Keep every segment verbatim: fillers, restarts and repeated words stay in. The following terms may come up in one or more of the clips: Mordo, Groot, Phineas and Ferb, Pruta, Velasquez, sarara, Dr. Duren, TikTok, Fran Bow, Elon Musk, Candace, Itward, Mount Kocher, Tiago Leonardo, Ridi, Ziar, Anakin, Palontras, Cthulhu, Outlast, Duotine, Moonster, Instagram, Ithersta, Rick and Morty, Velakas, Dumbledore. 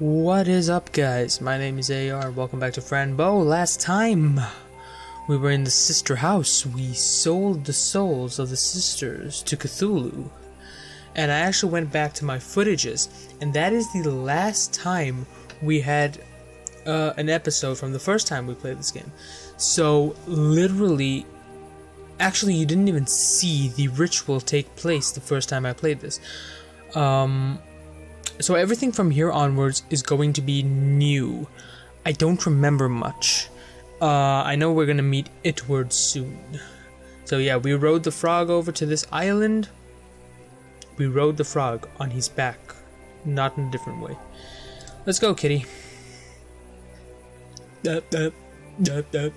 What is up, guys? My name is Ziar. Welcome back to Fran Bow. Last time we were in the sister house. We sold the souls of the sisters to Cthulhu, and I actually went back to my footages, and that is the last time we had uh, an episode from the first time we played this game. So literally, actually, you didn't even see the ritual take place the first time I played this. Um... So everything from here onwards is going to be new. I don't remember much. Uh, I know we're going to meet Itward soon. So yeah, we rode the frog over to this island. We rode the frog on his back. Not in a different way. Let's go, kitty. Dup, dup, dup, dup.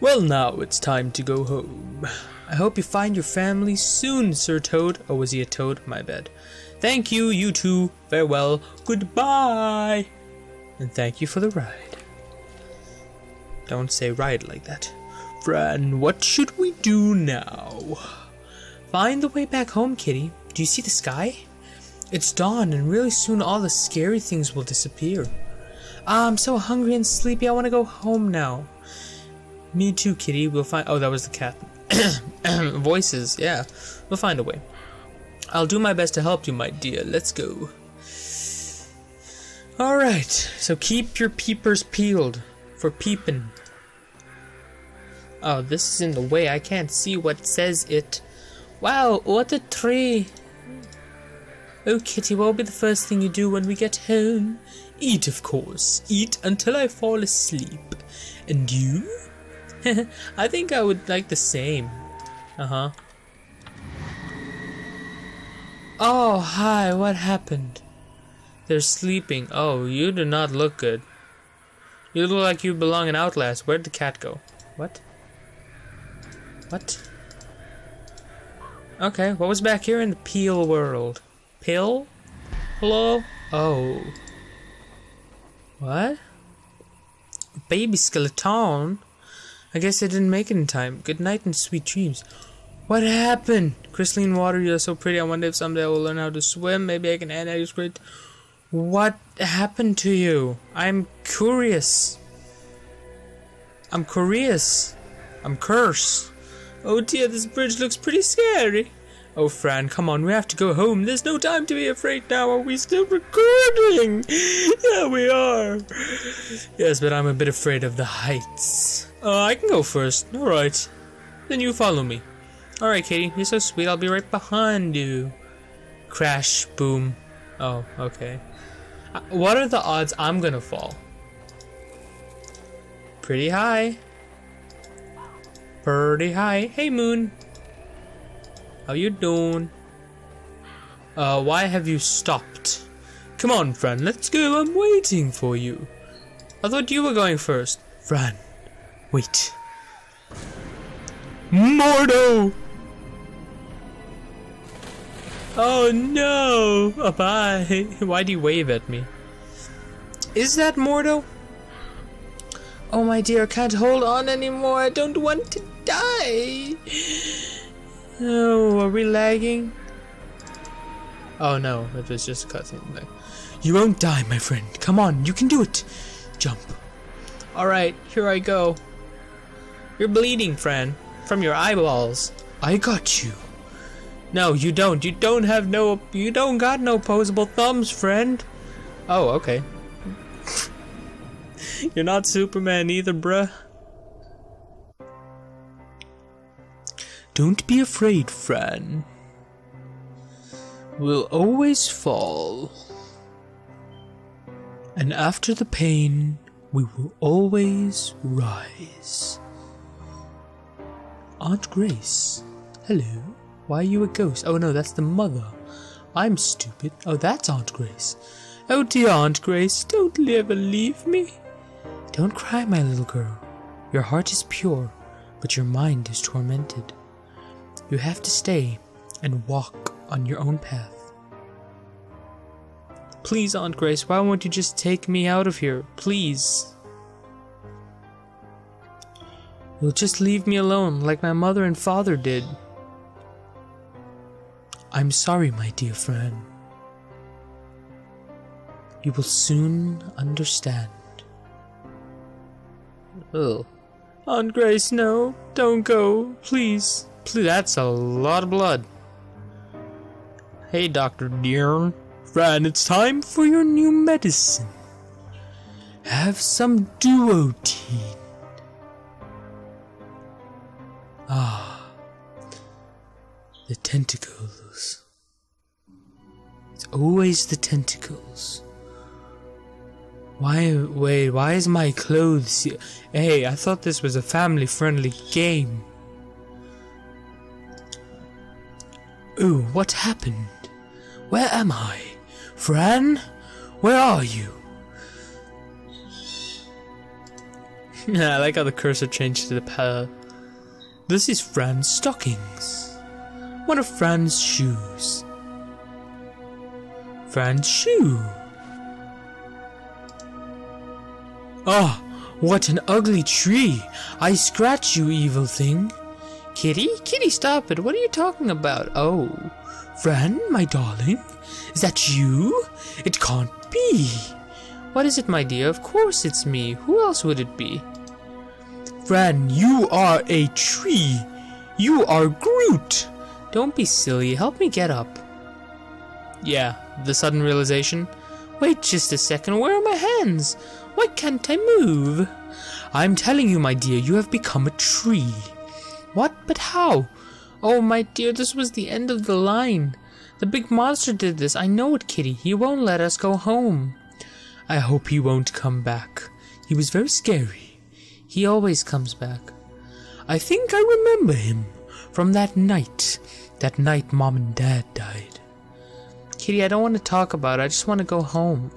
Well, now it's time to go home. I hope you find your family soon, Sir Toad. Oh, was he a toad? My bad. Thank you, you two. Farewell. Goodbye. And thank you for the ride. Don't say ride like that. Fran, what should we do now? Find the way back home, kitty. Do you see the sky? It's dawn, and really soon all the scary things will disappear. Ah, I'm so hungry and sleepy. I want to go home now. Me too, kitty. We'll find... Oh, that was the cat. Voices. Yeah. We'll find a way. I'll do my best to help you, my dear. Let's go. Alright, so keep your peepers peeled for peeping. Oh, this is in the way. I can't see what says it. Wow, what a tree. Oh, kitty, what will be the first thing you do when we get home? Eat, of course. Eat until I fall asleep. And you? I think I would like the same. Uh-huh. Oh, hi, what happened? They're sleeping. Oh, you do not look good. You look like you belong in Outlast. Where'd the cat go? What? What? Okay, what was back here in the peel world? Pill? Hello? Oh. What? Baby skeleton? I guess I didn't make it in time. Good night and sweet dreams. What happened? Crystalline water, you're so pretty. I wonder if someday I will learn how to swim. Maybe I can add that great. What happened to you? I'm curious. I'm curious. I'm cursed. Oh dear, this bridge looks pretty scary. Oh, Fran, come on, we have to go home. There's no time to be afraid now. Are we still recording? Yeah, we are. Yes, but I'm a bit afraid of the heights. Uh, I can go first. Alright. Then you follow me. Alright, kitty, you're so sweet, I'll be right behind you. Crash, boom. Oh, okay. What are the odds I'm gonna fall? Pretty high. Pretty high. Hey, Moon. How you doing? Uh, why have you stopped? Come on, Fran, let's go, I'm waiting for you. I thought you were going first. Fran, wait. Mordo! Oh no! Oh, bye! Why'd he wave at me? Is that Mordo? Oh my dear, I can't hold on anymore. I don't want to die! Oh, are we lagging? Oh no, it was just a cutscene lag. You won't die, my friend. Come on, you can do it! Jump. Alright, here I go. You're bleeding, Fran. From your eyeballs. I got you. No, you don't. You don't have no... You don't got no opposable thumbs, friend. Oh, okay. You're not Superman either, bruh. Don't be afraid, Fran. We'll always fall. And after the pain, we will always rise. Aunt Grace. Hello. Why are you a ghost? Oh no, that's the mother. I'm stupid. Oh, that's Aunt Grace. Oh dear Aunt Grace, don't ever leave me. Don't cry, my little girl. Your heart is pure, but your mind is tormented. You have to stay and walk on your own path. Please, Aunt Grace, why won't you just take me out of here? Please. You'll just leave me alone, like my mother and father did. I'm sorry, my dear friend. You will soon understand. Ugh. Aunt Grace, no, don't go, please. Please, that's a lot of blood. Hey, Doctor Duren. Fran, it's time for your new medicine. Have some duotine. Ah, the tentacles. It's always the tentacles. Why, wait, why is my clothes here? Hey, I thought this was a family-friendly game. Ooh, what happened? Where am I? Fran? Where are you? I like how the cursor changed to the pal. This is Fran's stockings. One of Fran's shoes. Fran's shoe. Ah, oh, what an ugly tree. I scratch you, evil thing. Kitty? Kitty, stop it. What are you talking about? Oh. Fran, my darling? Is that you? It can't be. What is it, my dear? Of course it's me. Who else would it be? Fran, you are a tree. You are Groot. Don't be silly. Help me get up. Yeah, the sudden realization. Wait just a second. Where are my hands? Why can't I move? I'm telling you, my dear, you have become a tree. What? But how? Oh, my dear, this was the end of the line. The big monster did this. I know it, Kitty. He won't let us go home. I hope he won't come back. He was very scary. He always comes back. I think I remember him from that night. That night Mom and Dad died. Kitty, I don't want to talk about it. I just want to go home.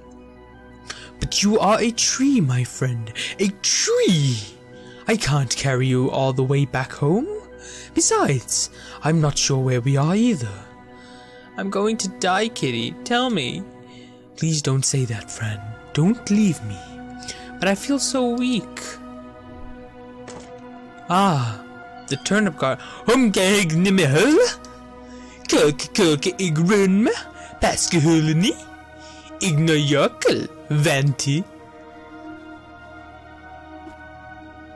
But you are a tree, my friend. A tree! I can't carry you all the way back home. Besides, I'm not sure where we are either. I'm going to die, Kitty. Tell me. Please don't say that, Fran. Don't leave me. But I feel so weak. Ah, the turnip guard.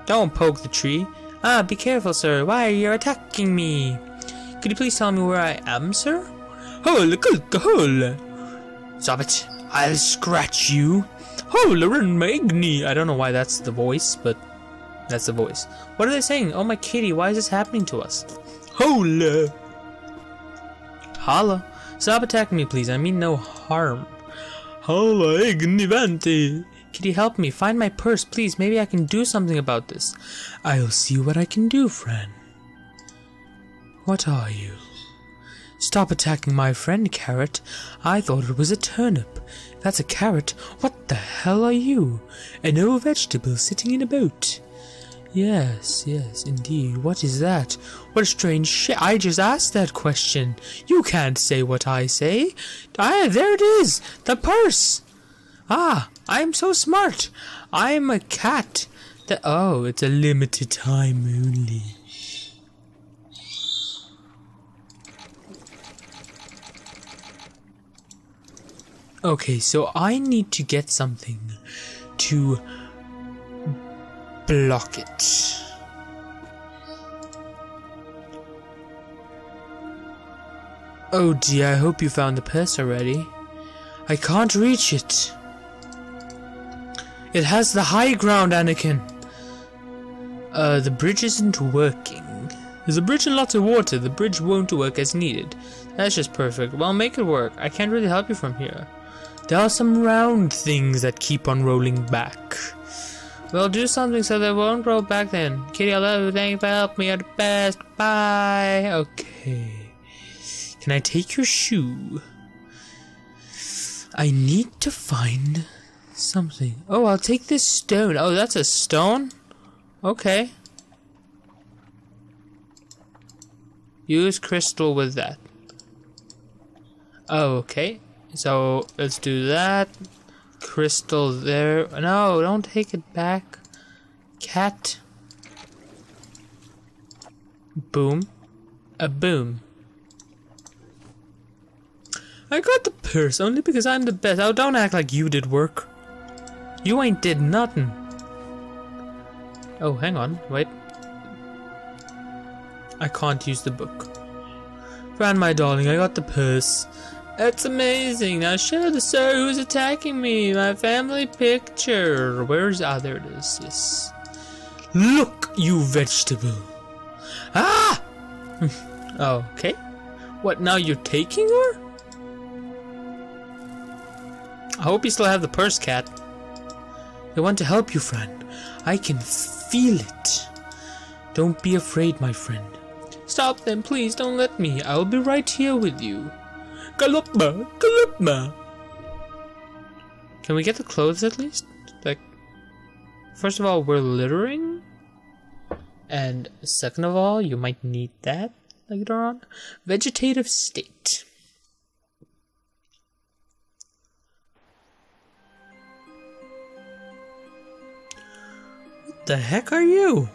Don't poke the tree. Ah, be careful, sir. Why are you attacking me? Could you please tell me where I am, sir? Stop it. I'll scratch you. I don't know why that's the voice, but that's the voice. What are they saying? Oh, my Kitty, why is this happening to us? Hola. Holla. Stop attacking me, please. I mean no harm. Kitty, help me. Find my purse, please. Maybe I can do something about this. I'll see what I can do, friend. What are you? Stop attacking my friend, Carrot. I thought it was a turnip. If that's a carrot, what the hell are you? An old vegetable sitting in a boat. Yes, yes, indeed. What is that? What a strange shit. I just asked that question. You can't say what I say. Ah, there it is. The purse. Ah, I'm so smart. I'm a cat. The oh, it's a limited time only. Okay, so I need to get something to block it. Oh dear, I hope you found the purse already. I can't reach it. It has the high ground, Anakin. Uh, the bridge isn't working. There's a bridge and lots of water. The bridge won't work as needed. That's just perfect. Well, make it work. I can't really help you from here. There are some round things that keep on rolling back. Well, do something so they won't roll back then. Kitty, I love you. Thank you for helping me at the best. Bye. Okay. Can I take your shoe? I need to find something. Oh, I'll take this stone. Oh, that's a stone? Okay. Use crystal with that. Oh, okay. So, let's do that. Crystal there. No, don't take it back. Cat. Boom. A boom. I got the purse only because I'm the best. Oh, don't act like you did work. You ain't did nothing. Oh, hang on, wait. I can't use the book. Fran, my darling, I got the purse. That's amazing. Now show the sir who's attacking me. My family picture. Where's... Ah, there it is. Yes. Look, you vegetable. Ah! Okay. What, now you're taking her? I hope you still have the purse, cat. I want to help you, friend. I can feel it. Don't be afraid, my friend. Stop them, please. Don't let me. I'll be right here with you. Galopma, galopma. Can we get the clothes at least? Like, first of all, we're littering. And second of all, you might need that later on. Vegetative state. What the heck are you?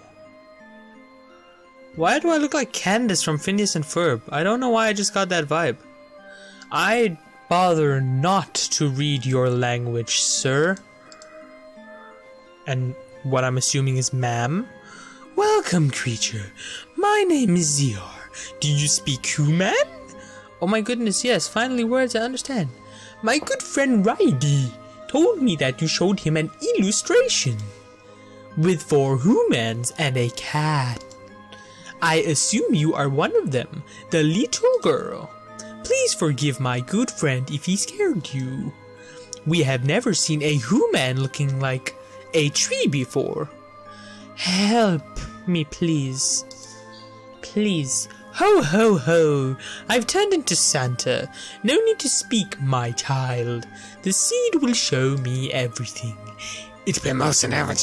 Why do I look like Candace from Phineas and Ferb? I don't know why I just got that vibe. I bother not to read your language, sir. And what I'm assuming is ma'am. Welcome, creature. My name is Ziar. Do you speak human? Oh my goodness, yes. Finally, words I understand. My good friend Ridi told me that you showed him an illustration with four humans and a cat. I assume you are one of them, the little girl. Please forgive my good friend if he scared you. We have never seen a human looking like a tree before. Help me, please. Please. Ho, ho, ho. I've turned into Santa. No need to speak, my child. The seed will show me everything. It's been most an hour.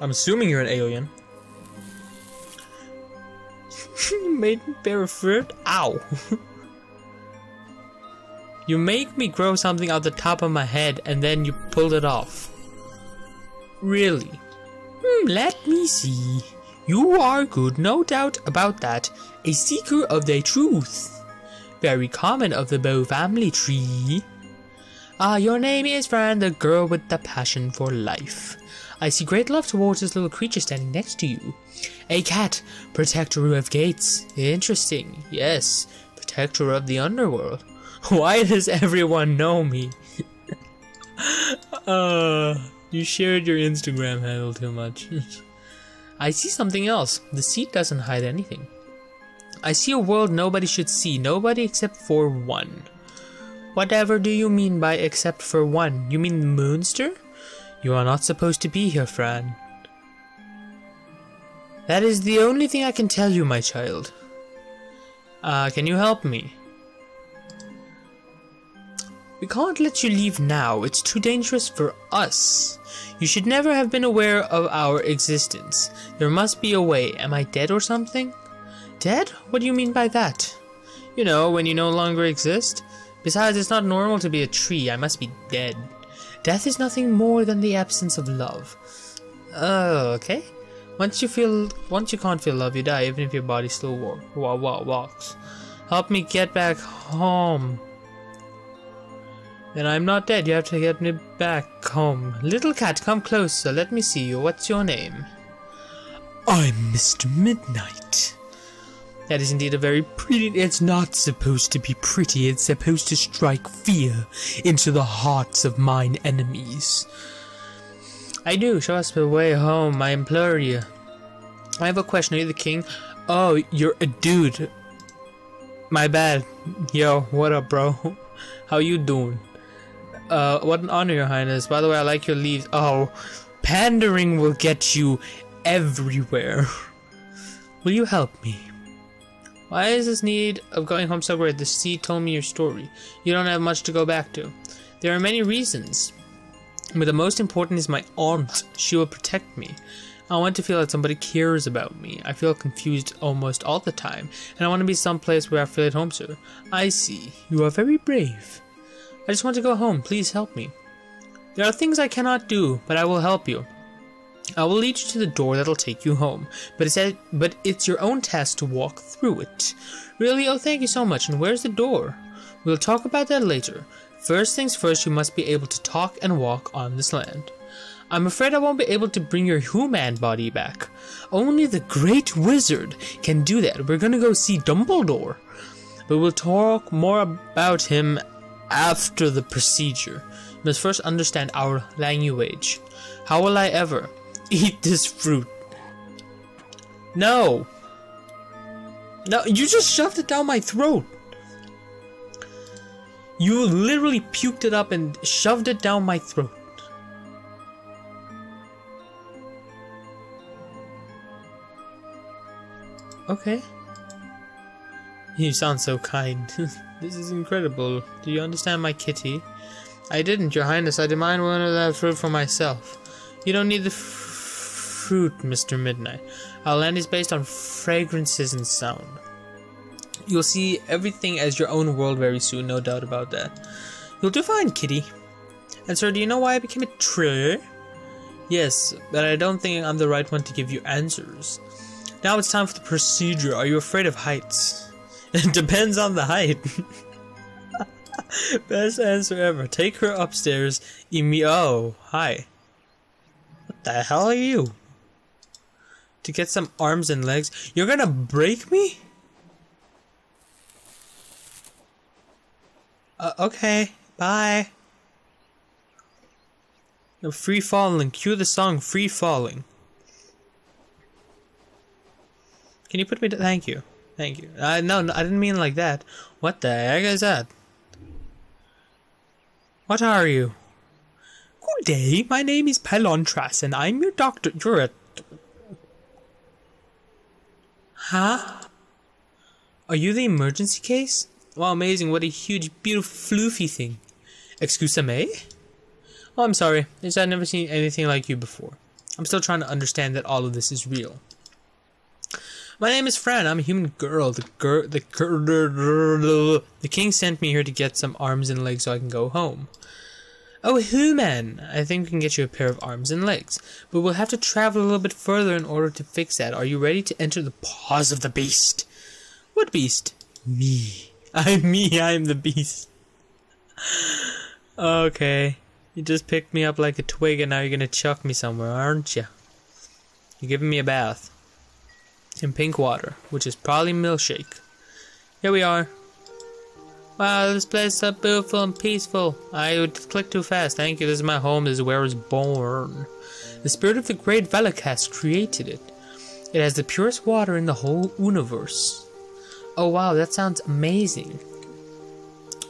I'm assuming you're an alien. You made me bear a fruit? Ow. You make me grow something out the top of my head and then you pulled it off. Really? Hmm, let me see. You are good, no doubt about that. A seeker of the truth. Very common of the Bow family tree. Ah, your name is Fran, the girl with the passion for life. I see great love towards this little creature standing next to you. A cat, protector of gates. Interesting, yes. Protector of the underworld. Why does everyone know me? uh... You shared your Instagram handle too much. I see something else. The seed doesn't hide anything. I see a world nobody should see. Nobody except for one. Whatever do you mean by except for one? You mean the Moonster? You are not supposed to be here, Fran. That is the only thing I can tell you, my child. Uh, can you help me? We can't let you leave now. It's too dangerous for us. You should never have been aware of our existence. There must be a way. Am I dead or something? Dead? What do you mean by that? You know, when you no longer exist. Besides, it's not normal to be a tree. I must be dead. Death is nothing more than the absence of love. Oh, okay. Once you feel, once you can't feel love, you die, even if your body still walk, walk, walk, walks. Help me get back home. Then I'm not dead. You have to get me back home. Little cat, come closer. Let me see you. What's your name? I'm Mister Midnight. That is indeed a very pretty... It's not supposed to be pretty. It's supposed to strike fear into the hearts of mine enemies. I do. Show us the way home. I implore you. I have a question. Are you the king? Oh, you're a dude. My bad. Yo, what up, bro? How you doing? Uh, what an honor, your highness. By the way, I like your leaves. Oh, pandering will get you everywhere. Will you help me? Why is this need of going home so great? The sea told me your story. You don't have much to go back to. There are many reasons, but the most important is my aunt. She will protect me. I want to feel that somebody cares about me. I feel confused almost all the time, and I want to be someplace where I feel at home, sir. I see. You are very brave. I just want to go home. Please help me. There are things I cannot do, but I will help you. I will lead you to the door that'll take you home, but it's, at, but it's your own task to walk through it. Really? Oh, thank you so much. And where's the door? We'll talk about that later. First things first, you must be able to talk and walk on this land. I'm afraid I won't be able to bring your human body back. Only the great wizard can do that. We're gonna go see Dumbledore. But we'll talk more about him after the procedure. You must first understand our language. How will I ever eat this fruit? No. No, you just shoved it down my throat. You literally puked it up and shoved it down my throat. Okay. You sound so kind. This is incredible. Do you understand my kitty? I didn't, Your Highness. I demand one of that fruit for myself. You don't need the f fruit, Mister Midnight. Our land is based on fragrances and sound. You'll see everything as your own world very soon, no doubt about that. You'll do fine, kitty. And sir, do you know why I became a tree? Yes, but I don't think I'm the right one to give you answers. Now it's time for the procedure. Are you afraid of heights? It depends on the height. Best answer ever. Take her upstairs. Emi- oh, hi. What the hell are you? To get some arms and legs? You're gonna break me? Uh, okay, bye. I'm free falling. Cue the song Free Falling. Can you put me to- thank you. Thank you. Uh, no, no, I didn't mean like that. What the heck is that? What are you? Good day, my name is Palontras, and I'm your doctor- you're a- Huh? Are you the emergency case? Wow, amazing, what a huge, beautiful, floofy thing. Excuse me? Oh, I'm sorry. I've never seen anything like you before. I'm still trying to understand that all of this is real. My name is Fran. I'm a human girl. The girl, the girl, the king sent me here to get some arms and legs so I can go home. Oh, human! I think we can get you a pair of arms and legs, but we'll have to travel a little bit further in order to fix that. Are you ready to enter the paws of the beast? What beast? Me. I'm me. I'm the beast. Okay. You just picked me up like a twig, and now you're gonna chuck me somewhere, aren't you? You're giving me a bath. In pink water, which is probably milkshake. Here we are. Wow, this place is so beautiful and peaceful. I would click too fast. Thank you. This is my home. This is where I was born. The spirit of the great Velakas created it. It has the purest water in the whole universe. Oh wow, that sounds amazing.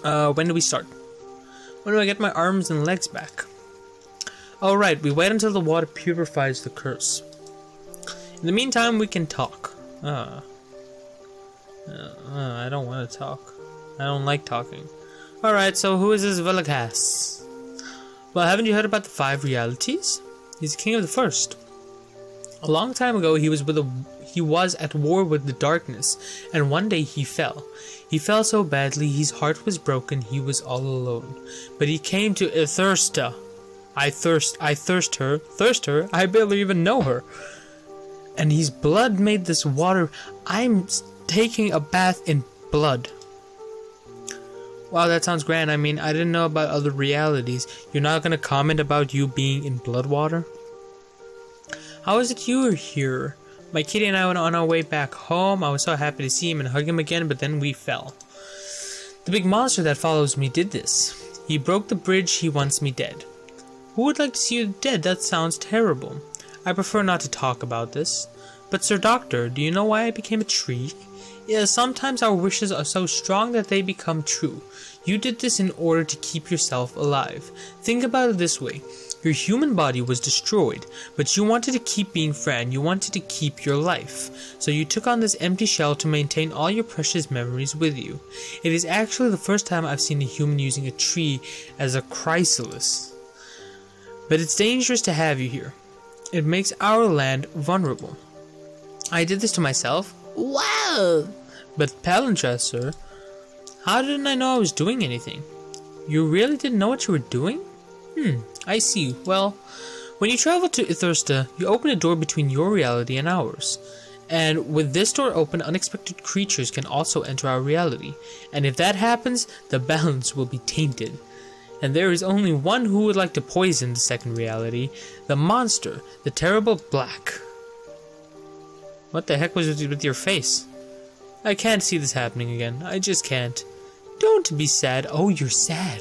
Uh, when do we start? When do I get my arms and legs back? Alright, we wait until the water purifies the curse. In the meantime, we can talk. Uh, uh, uh, I don't want to talk. I don't like talking. Alright, so who is this Velakas? Well, haven't you heard about the five realities? He's king of the first. A long time ago, he was, with a, he was at war with the darkness, and one day he fell. He fell so badly, his heart was broken, he was all alone. But he came to Ithersta. I thirst, I thirst her, thirst her, I barely even know her. And his blood made this water. I'm taking a bath in blood. Wow, that sounds grand. I mean, I didn't know about other realities. You're not gonna comment about you being in blood water? How is it you are here? My kitty and I went on our way back home. I was so happy to see him and hug him again, but then we fell. The big monster that follows me did this. He broke the bridge. He wants me dead. Who would like to see you dead? That sounds terrible. I prefer not to talk about this. But Sir Doctor, do you know why I became a tree? Yeah, sometimes our wishes are so strong that they become true. You did this in order to keep yourself alive. Think about it this way. Your human body was destroyed, but you wanted to keep being Fran. You wanted to keep your life. So you took on this empty shell to maintain all your precious memories with you. It is actually the first time I've seen a human using a tree as a chrysalis. But it's dangerous to have you here. It makes our land vulnerable. I did this to myself. Wow! But Palontras, sir, how didn't I know I was doing anything? You really didn't know what you were doing? Hmm, I see. Well, When you travel to Ithersta, you open a door between your reality and ours. And with this door open, unexpected creatures can also enter our reality. And if that happens, the balance will be tainted. And there is only one who would like to poison the second reality, the monster, the terrible black. What the heck was with your face? I can't see this happening again. I just can't. Don't be sad. Oh, you're sad.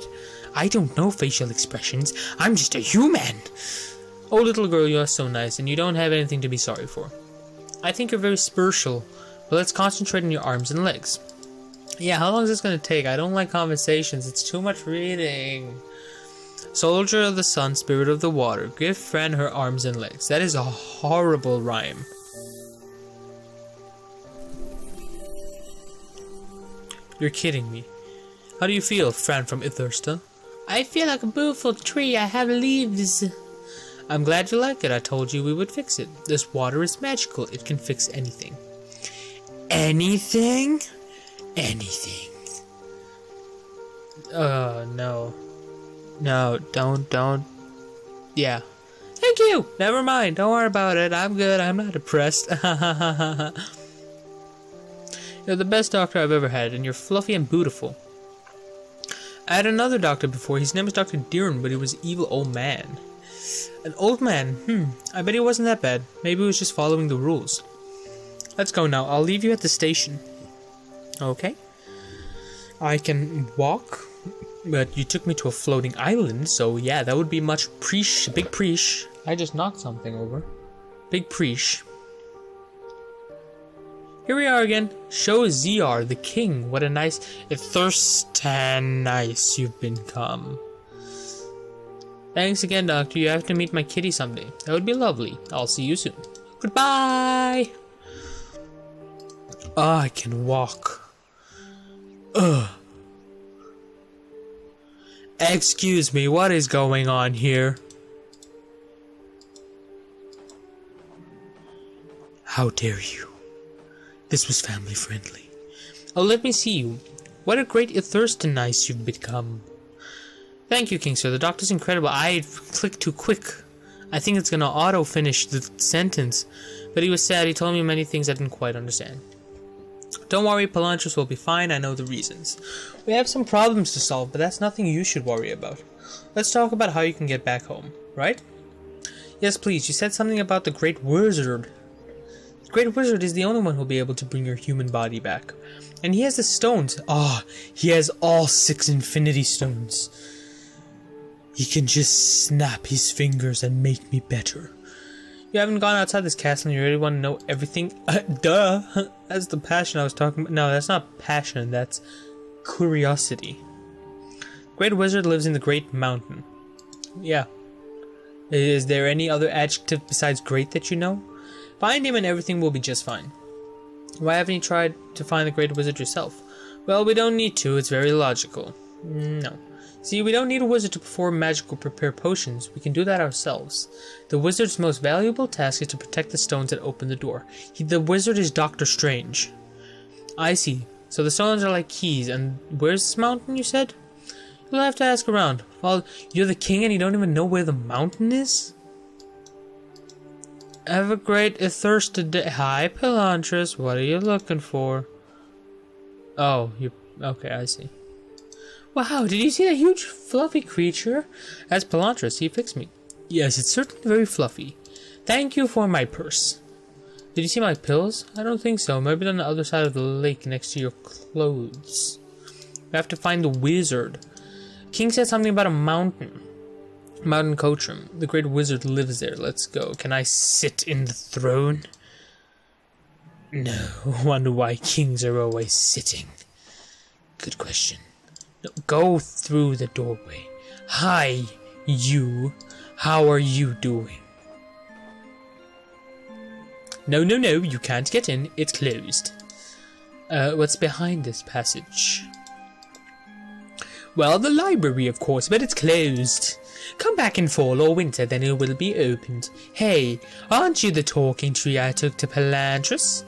I don't know facial expressions. I'm just a human. Oh, little girl, you are so nice, and you don't have anything to be sorry for. I think you're very spiritual, but let's concentrate on your arms and legs. Yeah, how long is this going to take? I don't like conversations. It's too much reading. Soldier of the sun, spirit of the water, give Fran her arms and legs. That is a horrible rhyme. You're kidding me. How do you feel, Fran from Ithersta? I feel like a beautiful tree. I have leaves. I'm glad you like it. I told you we would fix it. This water is magical. It can fix anything. Anything? Anything. Uh, no. No, don't, don't. Yeah. Thank you! Never mind. Don't worry about it. I'm good. I'm not depressed. You're the best doctor I've ever had, and you're fluffy and beautiful. I had another doctor before. His name was Doctor Duren, but he was an evil old man. An old man? Hmm. I bet he wasn't that bad. Maybe he was just following the rules. Let's go now. I'll leave you at the station. Okay. I can walk, but you took me to a floating island, so yeah, that would be much preesh. Big preesh. I just knocked something over. Big preesh. Here we are again. Show Ziar, the king. What a nice, Ithersta nice you've become. Thanks again, Doctor. You have to meet my kitty someday. That would be lovely. I'll see you soon. Goodbye. Ah, oh, I can walk. Ugh. Excuse me. What is going on here? How dare you? This was family friendly. Oh, let me see you. What a great Itherstanice you've become. Thank you, King Sir. The doctor's incredible. I clicked too quick. I think it's gonna auto-finish the sentence. But he was sad. He told me many things I didn't quite understand. Don't worry, Palontras will be fine. I know the reasons. We have some problems to solve, but that's nothing you should worry about. Let's talk about how you can get back home, right? Yes, please. You said something about the Great Wizard. The Great Wizard is the only one who'll be able to bring your human body back. And he has the stones. Ah, oh, he has all six infinity stones. He can just snap his fingers and make me better. You haven't gone outside this castle and you really want to know everything? Uh, duh! That's the passion I was talking about. No, that's not passion. That's curiosity. Great Wizard lives in the Great Mountain. Yeah. Is there any other adjective besides great that you know? Find him and everything will be just fine. Why haven't you tried to find the Great Wizard yourself? Well, we don't need to. It's very logical. No. See, we don't need a wizard to perform magic or prepare potions. We can do that ourselves. The wizard's most valuable task is to protect the stones that open the door. He, the wizard is Doctor Strange. I see. So the stones are like keys. And where's this mountain, you said? You'll have to ask around. Well, you're the king and you don't even know where the mountain is? Have a great Ithersta day. Hi, Palontras. What are you looking for? Oh, you... Okay, I see. Wow, did you see that huge fluffy creature? As Palontras, he fixed me. Yes, it's certainly very fluffy. Thank you for my purse. Did you see my pills? I don't think so. Maybe on the other side of the lake next to your clothes. We have to find the wizard. King said something about a mountain. Mount Kocher. The Great Wizard lives there. Let's go. Can I sit in the throne? No. Wonder why kings are always sitting. Good question. Go through the doorway. Hi, you. How are you doing? No, no, no. You can't get in. It's closed. Uh, what's behind this passage? Well, the library, of course, but it's closed. Come back in fall or winter, then it will be opened. Hey, aren't you the talking tree I took to Palontras?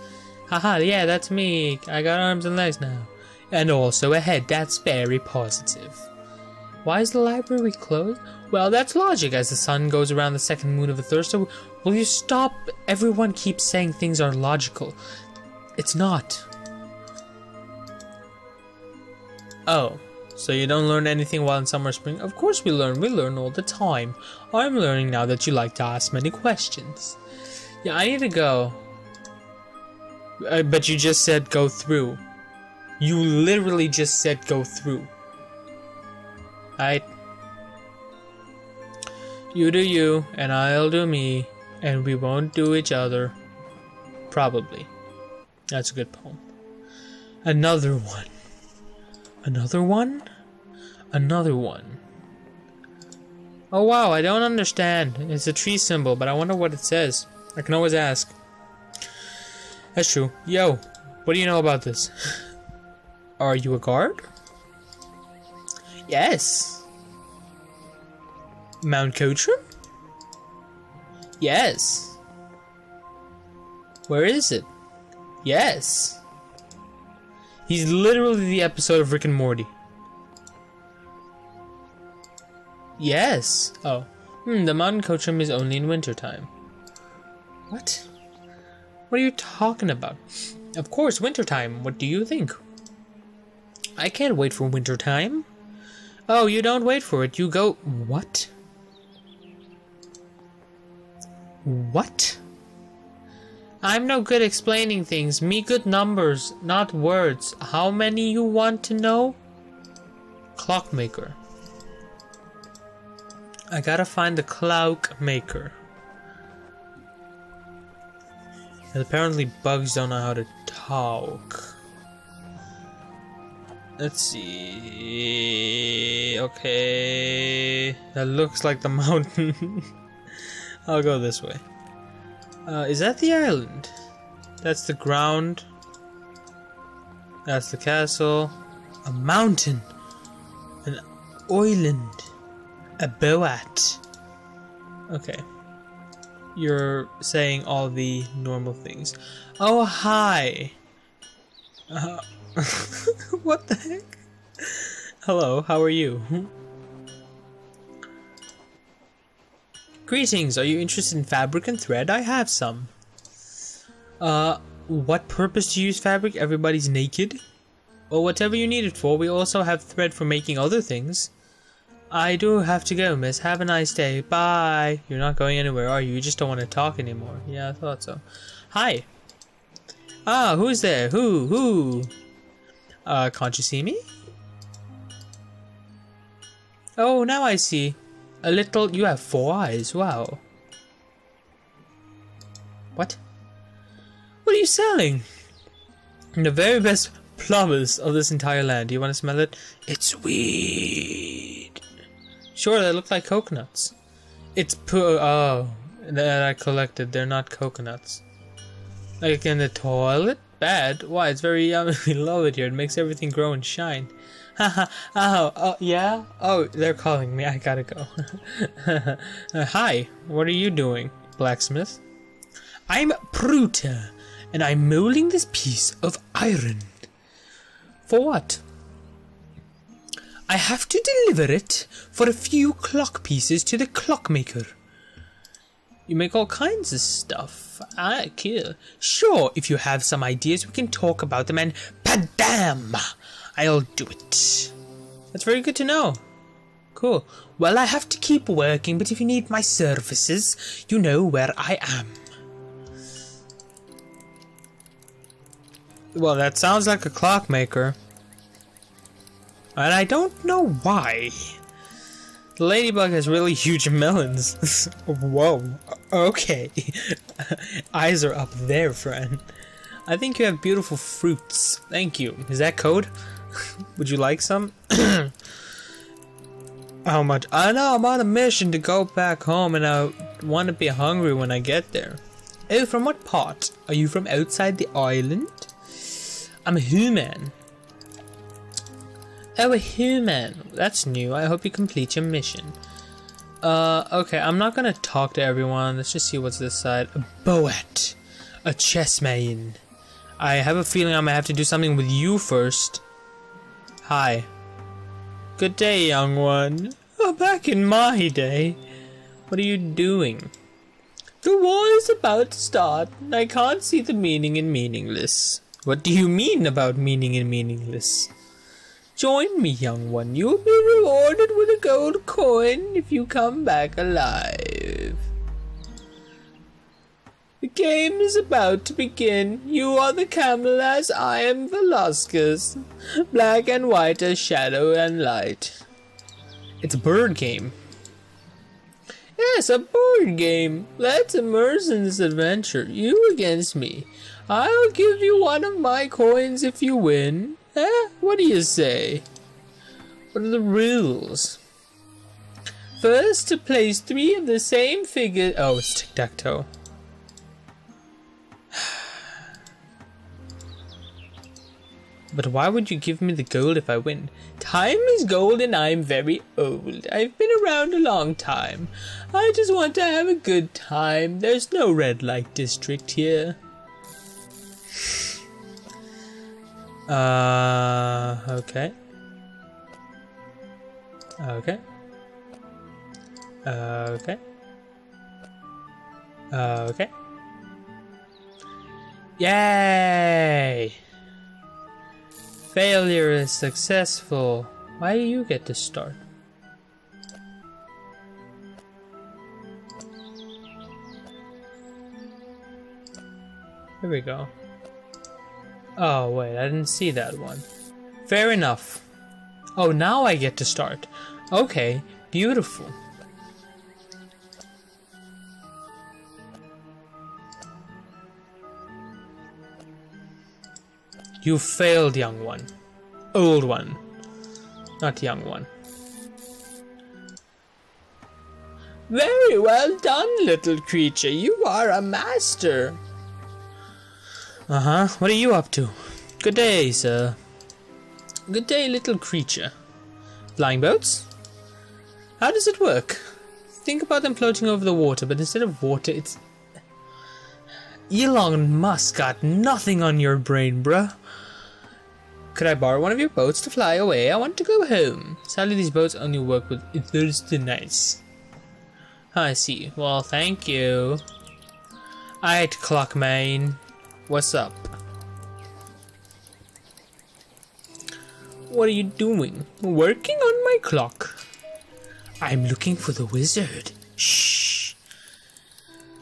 Haha, yeah, that's me. I got arms and legs now. And also a head, that's very positive. Why is the library closed? Well, that's logic. As the sun goes around the second moon of Ithersta. Will you stop? Everyone keeps saying things are logical. It's not. Oh, so you don't learn anything while in summer spring? Of course we learn. We learn all the time. I'm learning now that you like to ask many questions. Yeah, I need to go. Uh, but you just said go through. You literally just said go through. I... You do you, and I'll do me, and we won't do each other. Probably. That's a good poem. Another one. Another one? Another one. Oh wow, I don't understand. It's a tree symbol, but I wonder what it says. I can always ask. That's true. Yo, what do you know about this? Are you a guard? Yes. Mount Kocher? Yes. Where is it? Yes. He's literally the episode of Rick and Morty. Yes. Oh. Hmm, the Mount Kocher is only in wintertime. What? What are you talking about? Of course, wintertime. What do you think? I can't wait for wintertime. Oh, you don't wait for it. You go... What? What? I'm no good explaining things. Me good numbers, not words. How many you want to know? Clockmaker. I gotta find the clockmaker. And apparently bugs don't know how to talk. Let's see... Okay... That looks like the mountain. I'll go this way. Uh, is that the island? That's the ground. That's the castle. A mountain. An island. A boat. Okay. You're saying all the normal things. Oh, hi! Uh... What the heck? Hello, how are you? Greetings, are you interested in fabric and thread? I have some. Uh, what purpose to use fabric? Everybody's naked? Well, whatever you need it for, we also have thread for making other things. I do have to go, miss. Have a nice day. Bye! You're not going anywhere, are you? You just don't want to talk anymore. Yeah, I thought so. Hi! Ah, who's there? Who? Who? Uh, can't you see me? Oh, now I see. A little... You have four eyes. Wow. What? What are you selling? The very best plumbers of this entire land. Do you want to smell it? It's weed. Sure, they look like coconuts. It's poo... Oh. That I collected. They're not coconuts. Like in the toilet? Bad? Why, it's very yummy. We love it here. It makes everything grow and shine. Haha. Oh, oh, yeah? Oh, they're calling me. I gotta go. uh, hi, what are you doing, blacksmith? I'm Pruta, and I'm molding this piece of iron. For what? I have to deliver it for a few clock pieces to the clockmaker. You make all kinds of stuff. I kill. Sure, if you have some ideas, we can talk about them and padam! I'll do it. That's very good to know. Cool. Well, I have to keep working, but if you need my services, you know where I am. Well, that sounds like a clockmaker. And I don't know why. The ladybug has really huge melons. Whoa. Okay. Eyes are up there, friend. I think you have beautiful fruits. Thank you. Is that code? Would you like some? How much? I know I'm on a mission to go back home and I want to be hungry when I get there. Oh, from what part? Are you from outside the island? I'm a human. Oh, a human. That's new. I hope you complete your mission. Uh, okay, I'm not gonna talk to everyone. Let's just see what's this side. A boat. A chessman. I have a feeling I'm gonna have to do something with you first. Hi. Good day, young one. Oh, back in my day. What are you doing? The war is about to start, and I can't see the meaning in meaningless. What do you mean about meaning in meaningless? Join me, young one. You'll be rewarded with a gold coin if you come back alive. The game is about to begin. You are the camel as I am Velasquez. Black and white as shadow and light. It's a bird game. Yes, a bird game. Let's immerse in this adventure. You against me. I'll give you one of my coins if you win. Eh? What do you say? What are the rules? First, to place three of the same figure. Oh, it's tic-tac-toe. But why would you give me the gold if I win? Time is gold and I'm very old. I've been around a long time. I just want to have a good time. There's no red light district here. Uh, okay. Okay. Okay. Okay. Yay! Failure is successful. Why do you get to start? Here we go. Oh wait, I didn't see that one. Fair enough. Oh, now I get to start. Okay, beautiful. You failed, young one. Old one. Not young one. Very well done, little creature. You are a master. Uh-huh. What are you up to? Good day, sir. Good day, little creature. Flying boats? How does it work? Think about them floating over the water, but instead of water, it's... Elon Musk got nothing on your brain, bruh. Could I borrow one of your boats to fly away? I want to go home. Sadly, these boats only work with Ithersta nights. Oh, I see. Well, thank you. Alright, clock man. What's up? What are you doing? Working on my clock. I'm looking for the wizard. Shh.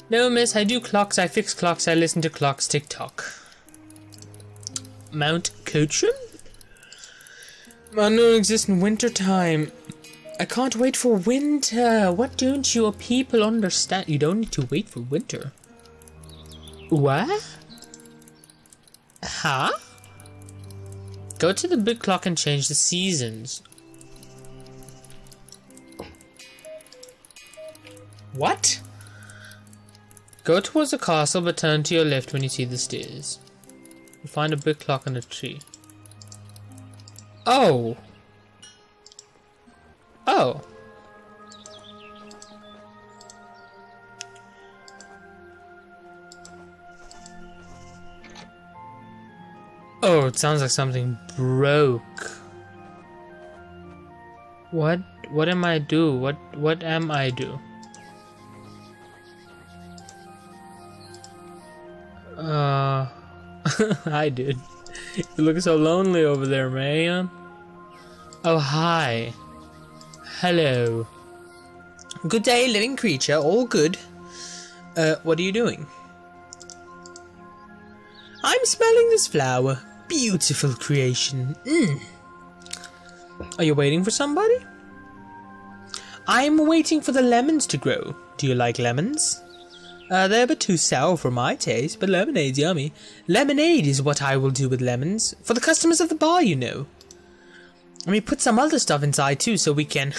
No, miss, I do clocks, I fix clocks, I listen to clocks, TikTok. Mount Kocher? Mount no exists in winter time. I can't wait for winter. What don't your people understand? You don't need to wait for winter. What? Huh? Go to the big clock and change the seasons. What? Go towards the castle, but turn to your left when you see the stairs. You'll find a big clock on a tree. Oh! Oh! Oh, it sounds like something broke. What? What am I do? What? What am I do? Uh, hi dude. You look so lonely over there, man. Oh, hi. Hello. Good day, living creature. All good. Uh, what are you doing? I'm smelling this flower. Beautiful creation. Mm. Are you waiting for somebody? I'm waiting for the lemons to grow. Do you like lemons? Uh, they're a bit too sour for my taste, but lemonade's yummy. Lemonade is what I will do with lemons. For the customers of the bar, you know. And we put some other stuff inside too, so we can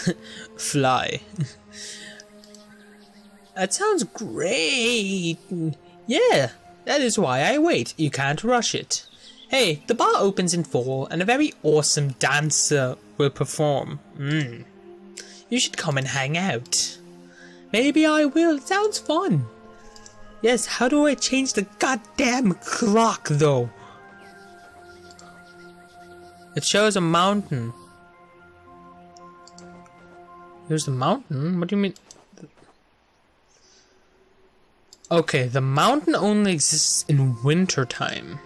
fly. That sounds great. Yeah, that is why I wait. You can't rush it. Hey, the bar opens in fall, and a very awesome dancer will perform. Mm. You should come and hang out. Maybe I will. It sounds fun. Yes, how do I change the goddamn clock, though? It shows a mountain. Here's the mountain? What do you mean? Okay, the mountain only exists in winter time.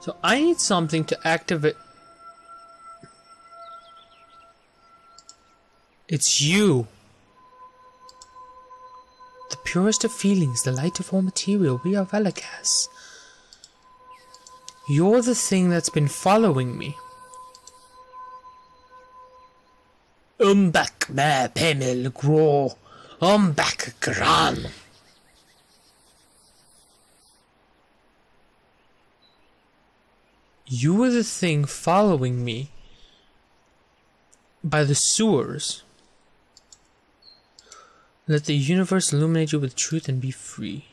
So I need something to activate... It's you. The purest of feelings, the light of all material. We are Velakas. You're the thing that's been following me. Um back ma penel grow. Um back gran. You were the thing following me by the sewers. Let the universe illuminate you with truth and be free.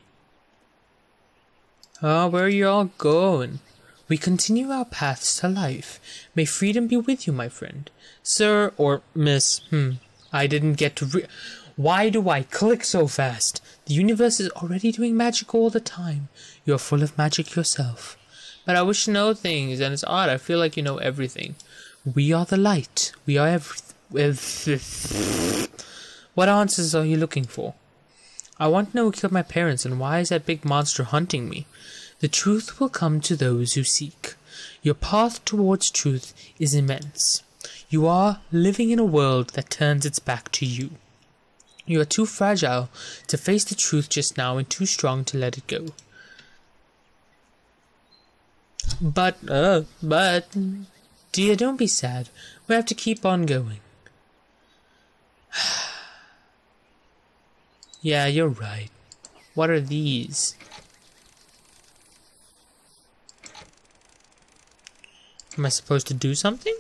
Ah, oh, where are you all going? We continue our paths to life. May freedom be with you, my friend. Sir, or miss, hmm, I didn't get to re- Why do I click so fast? The universe is already doing magic all the time. You're full of magic yourself. But I wish to know things, and it's odd. I feel like you know everything. We are the light. We are everything. What answers are you looking for? I want to know who killed my parents, and why is that big monster hunting me? The truth will come to those who seek. Your path towards truth is immense. You are living in a world that turns its back to you. You are too fragile to face the truth just now, and too strong to let it go. But, uh, but, dear, don't be sad. We have to keep on going. Yeah, you're right. What are these? Am I supposed to do something?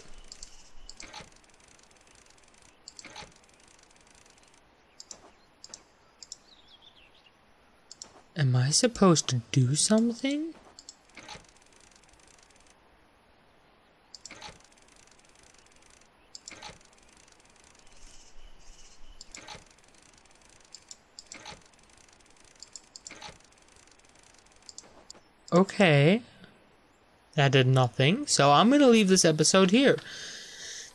Am I supposed to do something? Okay, that did nothing, so I'm going to leave this episode here.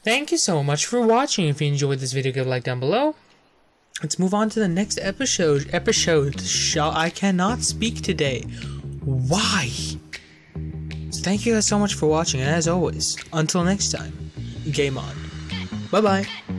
Thank you so much for watching. If you enjoyed this video, give a like down below. Let's move on to the next episode. Episode. Shall I cannot speak today. Why? So thank you guys so much for watching, and as always, until next time, game on. Bye-bye.